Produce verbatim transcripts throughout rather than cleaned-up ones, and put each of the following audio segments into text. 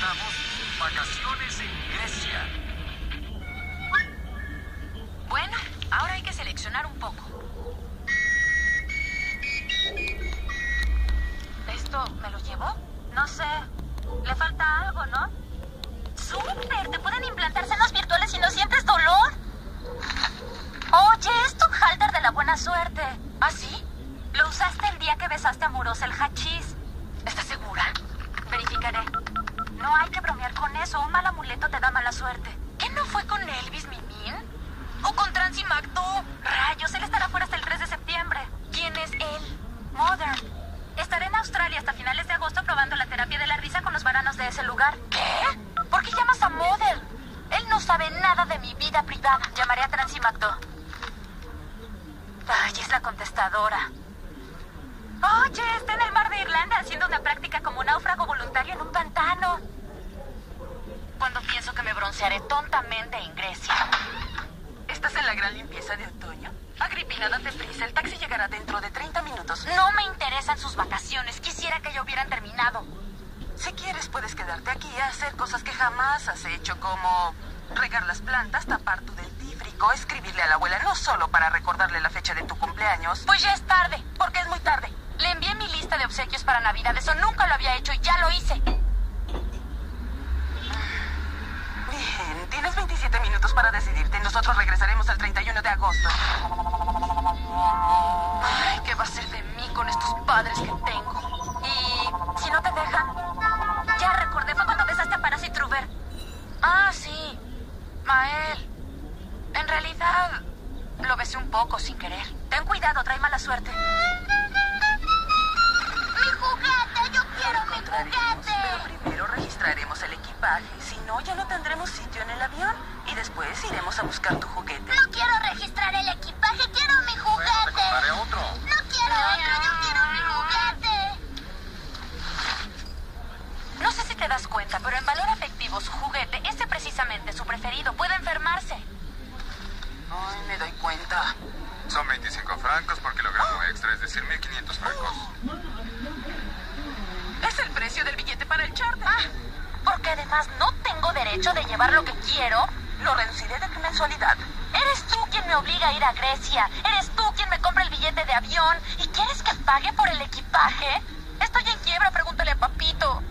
pasamos sus vacaciones en Grecia. Bueno, ahora hay que seleccionar un poco. ¿Esto me lo llevo? No sé. Le falta algo, ¿no? ¡Súper! Te pueden implantar senos virtuales y no sientes dolor. Oye, es tu halter de la buena suerte. ¿Ah, sí? Lo usaste el día que besaste a Muros el hachís. ¿Estás segura? Verificaré. No hay que bromear con eso. Un mal amuleto te da mala suerte. ¿Qué no fue con Elvis Mimín? ¿O con Transimacto? Rayos, él estará fuera hasta el tres de septiembre. ¿Quién es él? Modern. Estaré en Australia hasta finales de agosto probando la terapia de la risa con los varanos de ese lugar. ¿Qué? ¿Por qué llamas a Modern? Él no sabe nada de mi vida privada. Llamaré a Transimacto. Ay, es la contestadora. Oye, está en el mar de Irlanda haciendo una práctica como un náufrago voluntario en un pantano. Cuando pienso que me broncearé tontamente en Grecia. ¿Estás en la gran limpieza de otoño? Agrippina, date prisa. El taxi llegará dentro de treinta minutos. No me interesan sus vacaciones. Quisiera que ya hubieran terminado. Si quieres, puedes quedarte aquí y hacer cosas que jamás has hecho, como regar las plantas, tapar tu dentífrico, escribirle a la abuela, no solo para recordarle la fecha de tu cumpleaños. Pues ya es tarde, porque es muy tarde. Le envié mi lista de obsequios para Navidad. Eso nunca lo había hecho y ya lo hice. Bien, tienes veintisiete minutos para decidirte. Nosotros regresaremos al treinta y uno de agosto. Ay, ¿qué va a ser de mí con estos padres que tengo? Y si no te dejan... Ya recordé, fue cuando besaste a Paras y Truber. Ah, sí. Mael. En realidad, lo besé un poco sin querer. Ten cuidado, trae mala suerte. Pero primero registraremos el equipaje. Si no, ya no tendremos sitio en el avión. Y después iremos a buscar tu juguete. No quiero registrar el equipaje, quiero mi juguete. Pues te compraré otro. No quiero otro, yo quiero mi juguete. No sé si te das cuenta, pero en valor afectivo su juguete, ese precisamente su preferido, puede enfermarse. Ay, me doy cuenta. Son veinticinco francos por kilogramo extra, es decir, mil quinientos francos. Es el precio del billete para el charter. Ah, porque además no tengo derecho de llevar lo que quiero. Lo reduciré de tu mensualidad. Eres tú quien me obliga a ir a Grecia. Eres tú quien me compra el billete de avión. ¿Y quieres que pague por el equipaje? Estoy en quiebra, pregúntale a papito.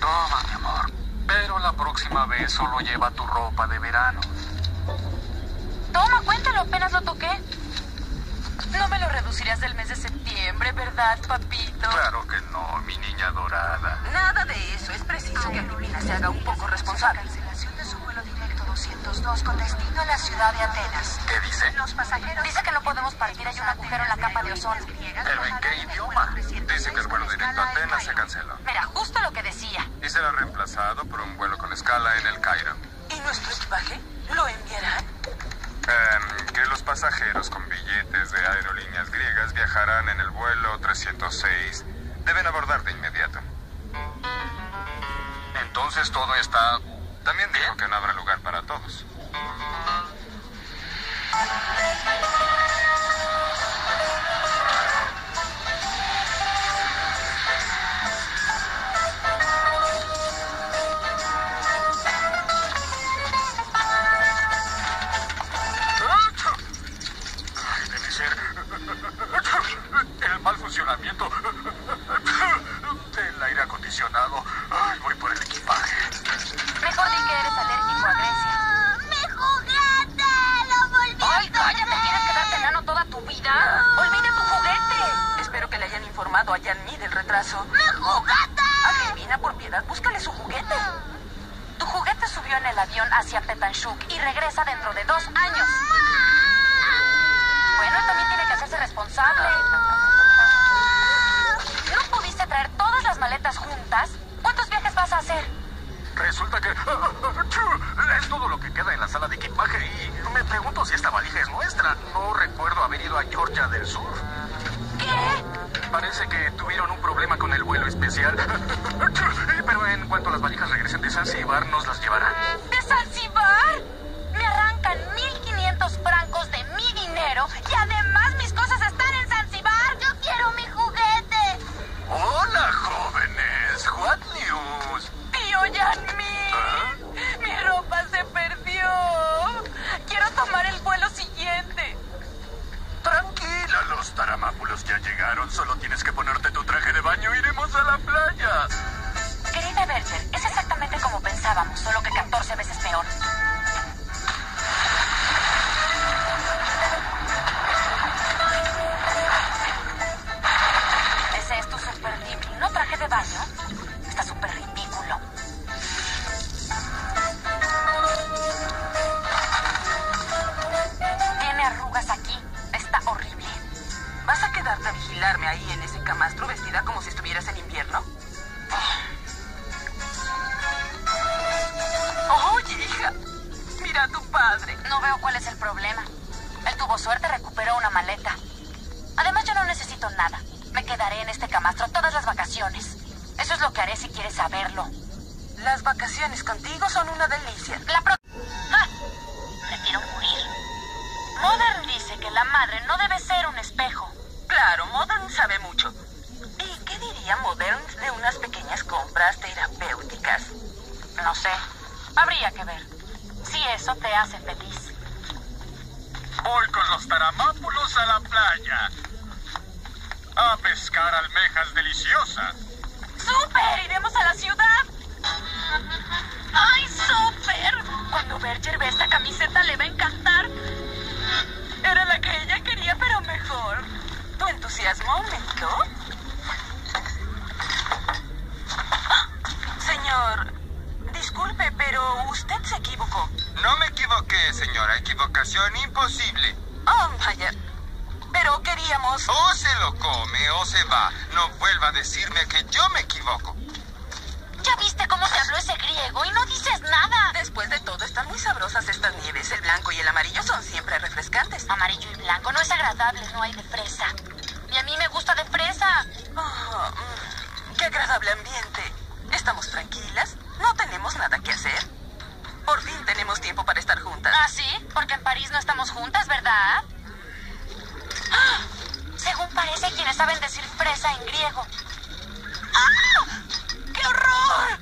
Toma, mi amor. Pero la próxima vez solo lleva tu ropa de verano. Toma, cuéntalo, apenas lo toqué. No me lo reducirías del mes de septiembre, ¿verdad, papito? Claro que no, mi niña dorada. Nada de eso. Es preciso que Agrippina se haga un poco responsable. Cancelación de su vuelo directo doscientos dos con destino a la ciudad de Atenas. ¿Qué dice? Los pasajeros... Dice que no podemos partir. Hay un agujero en la capa de ozono. ¿Pero en qué idioma? Dice que el vuelo directo a Atenas se canceló. Mira, justo lo que decía. Y será reemplazado por un vuelo con escala en el Cairo. ¿Y nuestro equipaje? ¿Lo enviarán? Um, que los pasajeros con billetes de aerolíneas griegas viajarán en el vuelo trescientos seis. Deben abordar de inmediato. Entonces todo está... También dijo que no habrá lugar para todos. El mal funcionamiento del aire acondicionado. Ay, voy por el equipaje. Mejor di que eres alérgico a Grecia. ¡Mi juguete! ¡Lo volví a ¡Ay, cállate! ¿Quieres quedarte enano toda tu vida? ¡Olvida tu juguete! Espero que le hayan informado a Yanni del retraso. ¡Mi juguete! Agrippina, por piedad, búscale su juguete. Tu juguete subió en el avión hacia Petanshuk y regresa dentro de dos años. Bueno, también tiene que hacerse responsable. ¿No pudiste traer todas las maletas juntas? ¿Cuántos viajes vas a hacer? Resulta que... es todo lo que queda en la sala de equipaje y me pregunto si esta valija es nuestra. No recuerdo haber ido a Georgia del Sur. ¿Qué? Parece que tuvieron un problema con el vuelo especial. Pero en cuanto las valijas regresen de Zanzíbar, nos las llevarán. ¿De Zanzíbar? Me arrancan mil quinientos francos de mi dinero y además mis cosas están en Zanzíbar. ¡Yo quiero mi juguete! Hola, jóvenes. What news? Tío, ya Tienes que ponerte tu traje de baño, iremos a la playa. Querida Berger, es exactamente como pensábamos, solo que catorce veces peor. Ese es tu super dip, ¿no traje de baño? Está súper ridículo. Tiene arrugas aquí, está horrible. ¿Vas a quedarte a vigilarme ahí en ese camastro vestida como si estuvieras en invierno? Oye, hija, mira a tu padre. No veo cuál es el problema. Él tuvo suerte, recuperó una maleta. Además, yo no necesito nada. Me quedaré en este camastro todas las vacaciones. Eso es lo que haré si quieres saberlo. Las vacaciones contigo son una delicia. La pro... ¡Ja! Prefiero morir. Modern dice que la madre no debe ser un espejo. Claro, Modern sabe mucho. ¿Y qué diría Modern de unas pequeñas compras terapéuticas? No sé. Habría que ver. Si eso te hace feliz. Voy con los taramápulos a la playa. A pescar almejas deliciosas. ¡Súper! ¡Iremos a la ciudad! ¡Ay, súper! Cuando Berger ve esta camiseta le va a encantar. Era la que ella quería, pero mejor. ¿Tu entusiasmo aumentó? ¡Ah! Señor, disculpe, pero usted se equivocó. No me equivoqué, señora. Equivocación imposible. Oh, vaya. Pero queríamos... O se lo come o se va. No vuelva a decirme que yo me equivoco. ¿Ya viste cómo te habló ese griego y no dices nada? Después de todo, están muy sabrosas estas nieves. El blanco y el amarillo son siempre refrescantes. Amarillo y blanco no es agradable, no hay de fresa. Y a mí me gusta de fresa. Oh, ¡qué agradable ambiente! Estamos tranquilas, no tenemos nada que hacer. Por fin tenemos tiempo para estar juntas. ¿Ah, sí? Porque en París no estamos juntas, ¿verdad? ¡Ah! Según parece, quienes saben decir fresa en griego. ¡Ah! ¡Qué horror!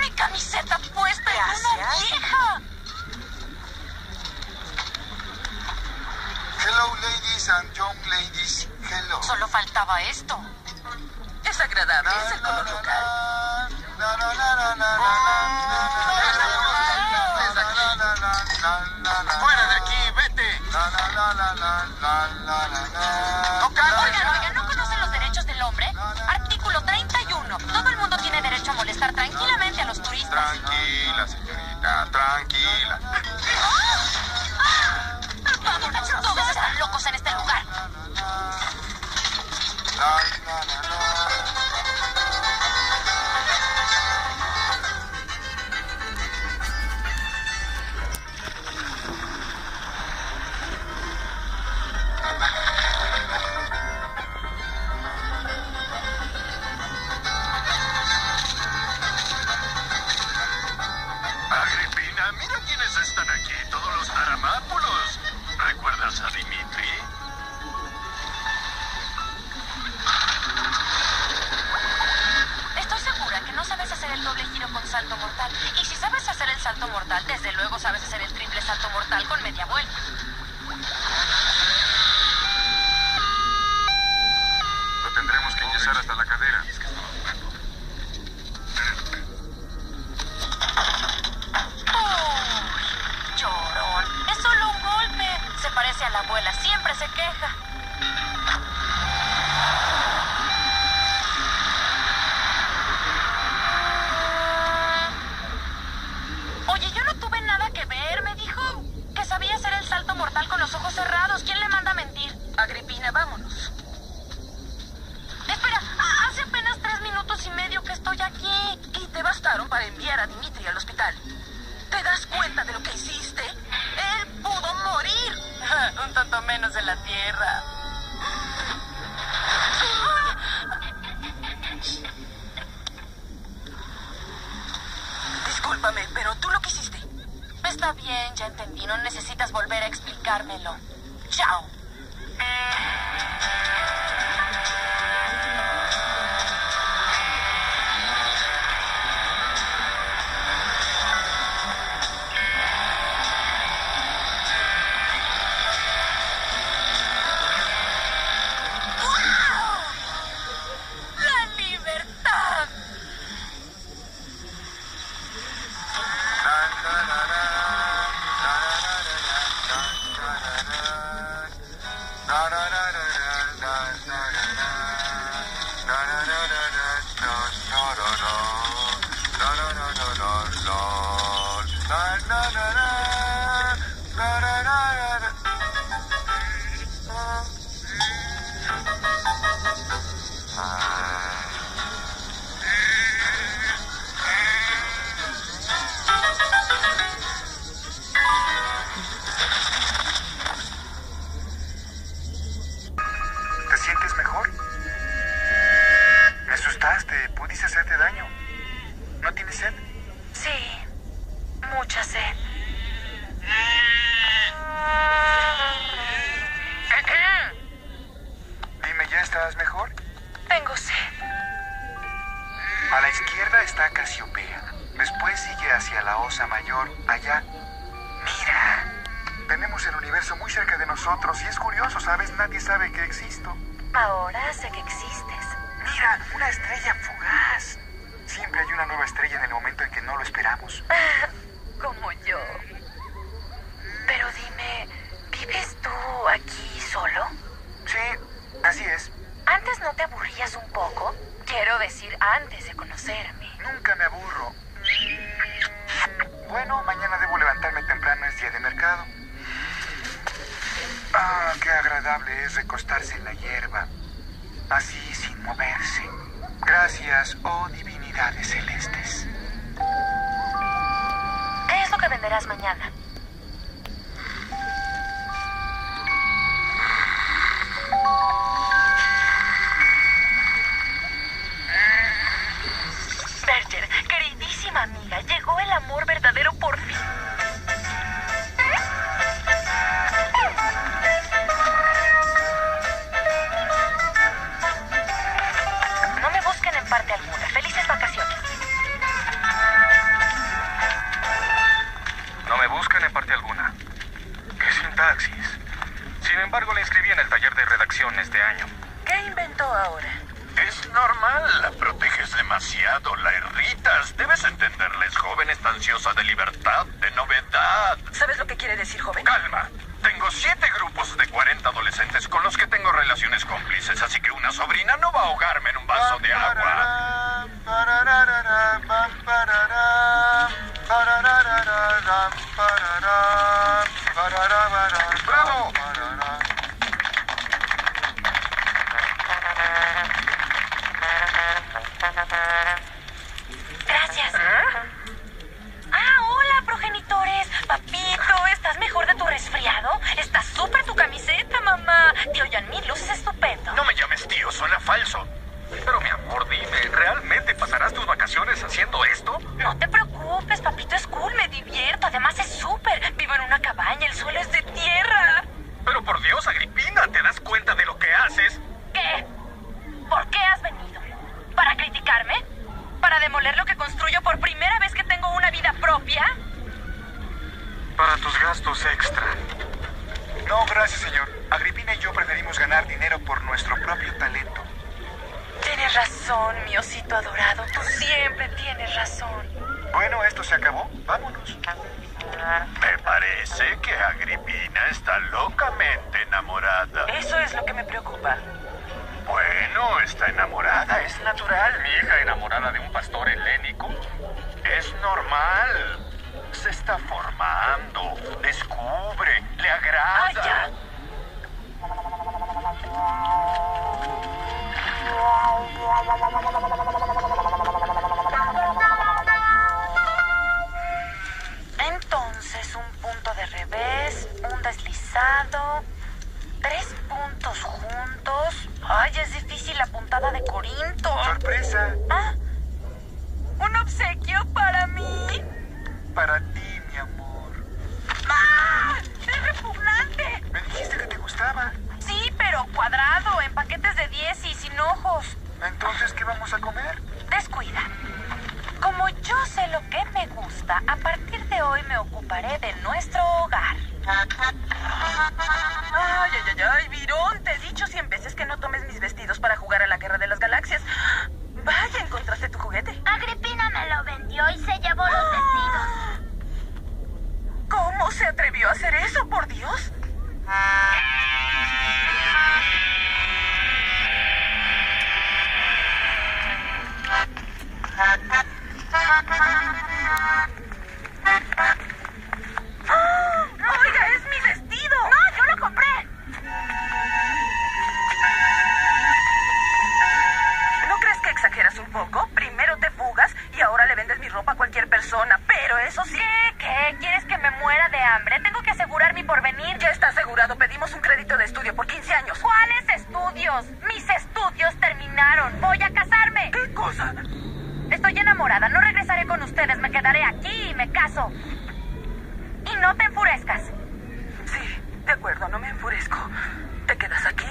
Mi camiseta puesta es una vieja. Hello, ladies and young ladies. Hello. Solo faltaba esto. Es agradable, es el color local. ¡Fuera de aquí! ¡Vete! Oigan, oigan, ¿no conocen los derechos del hombre? Artículo treinta y uno. Todo el mundo tiene derecho a molestar tranquilamente a los turistas. Tranquila, señorita, tranquila. ¡Ah! ¡Ah! Todos están locos en este lugar. enamorada, no regresaré con ustedes, me quedaré aquí y me caso. Y no te enfurezcas. Sí, de acuerdo, no me enfurezco. Te quedas aquí,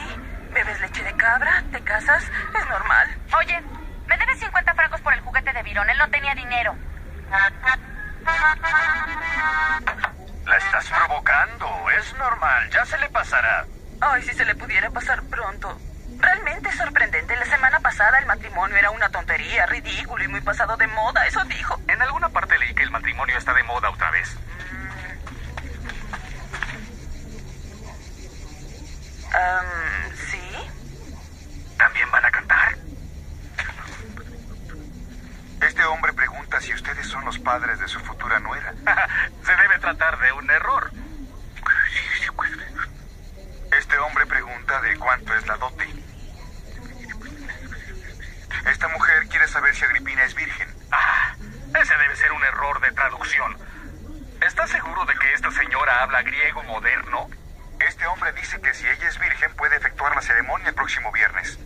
bebes leche de cabra, te casas, es normal. Oye, me debes cincuenta francos por el juguete de Virón, él no tenía dinero. La estás provocando, es normal, ya se le pasará. Ay, si se le pudiera pasar pronto. Realmente es sorprendente, la semana pasada el matrimonio era una tontería, ridículo y muy pasado de moda, eso dijo. En alguna parte leí que el matrimonio está de moda otra vez. Um, ¿sí? ¿También van a cantar? Este hombre pregunta si ustedes son los padres de su futura nuera. Se debe tratar de un error. Este hombre pregunta de cuánto es la dote. Esta mujer quiere saber si Agripina es virgen. Ah, ese debe ser un error de traducción. ¿Estás seguro de que esta señora habla griego moderno? Este hombre dice que si ella es virgen puede efectuar la ceremonia el próximo viernes.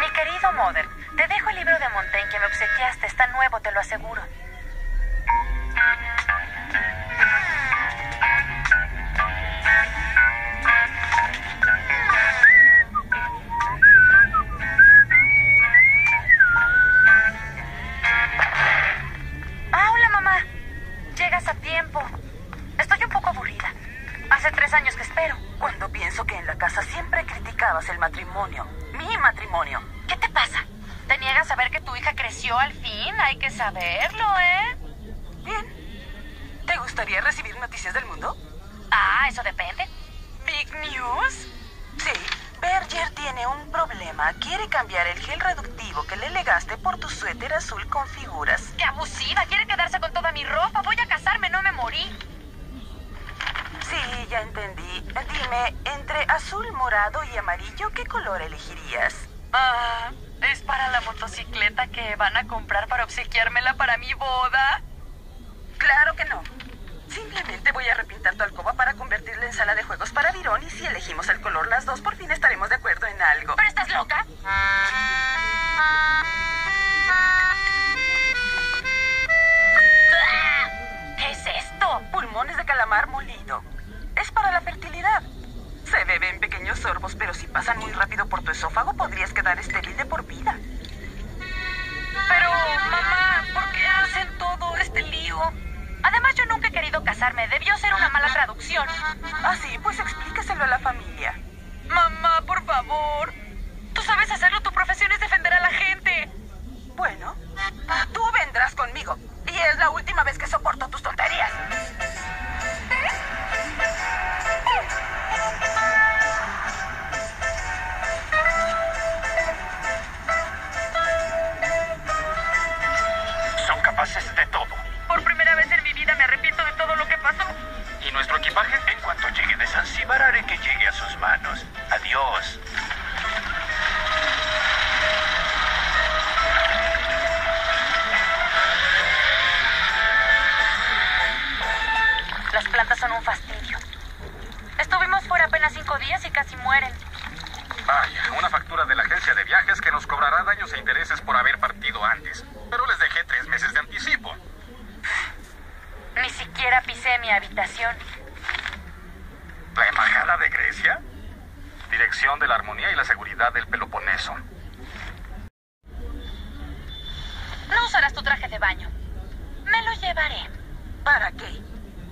Mi querido Mother, te dejo el libro de Montaigne que me obsequiaste. Está nuevo, te lo aseguro. Ah, hola mamá. Llegas a tiempo. Estoy un poco aburrida. Hace tres años que espero. Cuando pienso que en la casa siempre criticabas el matrimonio. Mi matrimonio. ¿Qué te pasa? ¿Te niegas a ver que tu hija creció al fin? Hay que saberlo, ¿eh? Bien. ¿Te gustaría recibir noticias del mundo? Ah, eso depende. ¿Big news? Sí. Berger tiene un problema. Quiere cambiar el gel reductivo que le legaste por tu suéter azul con figuras. ¡Qué abusiva! Quiere quedarse con toda mi ropa. Voy a casarme, no me morí. Sí, ya entendí. Dime, entre azul, morado y amarillo, ¿qué color elegirías? Ah, es para la motocicleta que van a comprar para obsequiármela para mi boda. Claro que no. Simplemente voy a repintar tu alcoba para convertirla en sala de juegos para Virón y si elegimos el color las dos, por fin estaremos de acuerdo en algo. ¿Pero estás loca? ¿Qué es esto? Pulmones de calamar molido. Es para la fertilidad. Se bebe en pequeños sorbos, pero si pasan muy rápido por tu esófago, podrías quedar estéril de por vida. Pero, mamá, ¿por qué hacen todo este lío? Además, yo nunca he querido casarme. Debió ser una mala traducción. Ah, sí, pues explícaselo a la familia. Mamá, por favor. Tú sabes hacerlo, tu profesión es defender a la gente. Bueno, tú vendrás conmigo. Y es la última vez que soporto tus tonterías. De todo. Por primera vez en mi vida me arrepiento de todo lo que pasó. Y nuestro equipaje, en cuanto llegue de Zanzíbar, haré que llegue a sus manos. Adiós. Las plantas son un fastidio. Estuvimos fuera apenas cinco días y casi mueren. Vaya, una factura de la agencia de viajes que nos cobrará daños e intereses por haber partido antes. Pero les dejé tres meses de anticipo. Ni siquiera pisé mi habitación. ¿La embajada de Grecia? Dirección de la Armonía y la Seguridad del Peloponeso. No usarás tu traje de baño. Me lo llevaré. ¿Para qué?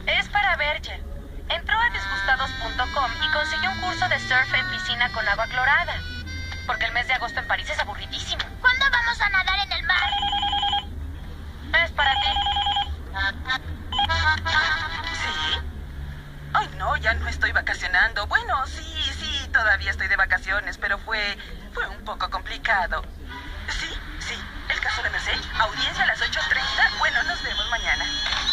Es para Berger. Entró a disgustados punto com y consiguió un curso de surf en piscina con agua clorada. Porque el mes de agosto en París es aburridísimo. ¿Cuándo vamos a nadar en el mar? Es para ti. ¿Sí? Ay, no, ya no estoy vacacionando. Bueno, sí, sí, todavía estoy de vacaciones, pero fue... fue un poco complicado. Sí, sí, el caso de Mercedes. Audiencia a las ocho treinta. Bueno, nos vemos mañana.